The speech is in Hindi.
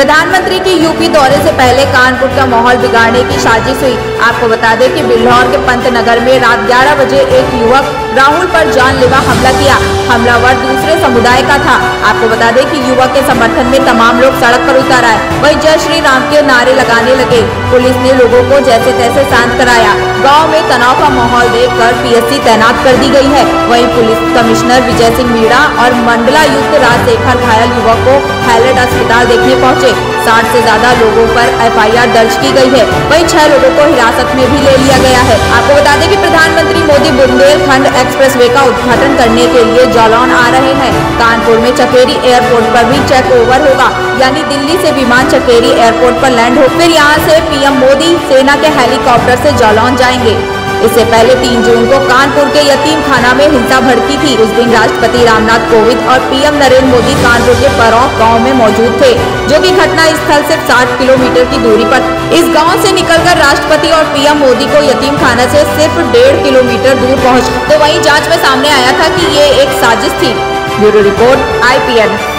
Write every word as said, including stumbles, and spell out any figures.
प्रधानमंत्री के यूपी दौरे से पहले कानपुर का माहौल बिगाड़ने की साजिश हुई। आपको बता दें कि बिल्हौर के पंतनगर में रात ग्यारह बजे एक युवक राहुल पर जानलेवा हमला किया। हमलावर दूसरे समुदाय का था। आपको बता दें कि युवक के समर्थन में तमाम लोग सड़क पर उतर आए, वहीं जय श्री राम के नारे लगाने लगे। पुलिस ने लोगों को जैसे तैसे शांत कराया। गाँव में तनाव का माहौल देखकर पीएससी तैनात कर दी गयी है। वही पुलिस कमिश्नर विजय सिंह मीणा और मंडलायुक्त राजशेखर घायल युवक को हाईलाइट अस्पताल देखने पहुँचे। साठ से ज्यादा लोगों पर एफ आई आर दर्ज की गई है। वहीं छह लोगों को हिरासत में भी ले लिया गया है। आपको बता दें कि प्रधानमंत्री मोदी बुंदेलखंड एक्सप्रेसवे का उद्घाटन करने के लिए जालौन आ रहे हैं। कानपुर में चकेरी एयरपोर्ट पर भी चेक ओवर होगा, यानी दिल्ली से विमान चकेरी एयरपोर्ट पर लैंड हो, फिर यहाँ से पीएम मोदी सेना के हेलीकॉप्टर से जालौन जाएंगे। इससे पहले तीन जून को कानपुर के यतीम खाना में हिंसा भड़की थी। उस दिन राष्ट्रपति रामनाथ कोविंद और पीएम नरेंद्र मोदी कानपुर के परौक गांव में मौजूद थे, जो कि घटना स्थल से साठ किलोमीटर की दूरी पर। इस गांव से निकलकर राष्ट्रपति और पीएम मोदी को यतीम खाना से सिर्फ डेढ़ किलोमीटर दूर पहुँच, तो वहीं जाँच में सामने आया था कि ये एक साजिश थी। Bureau report I P N.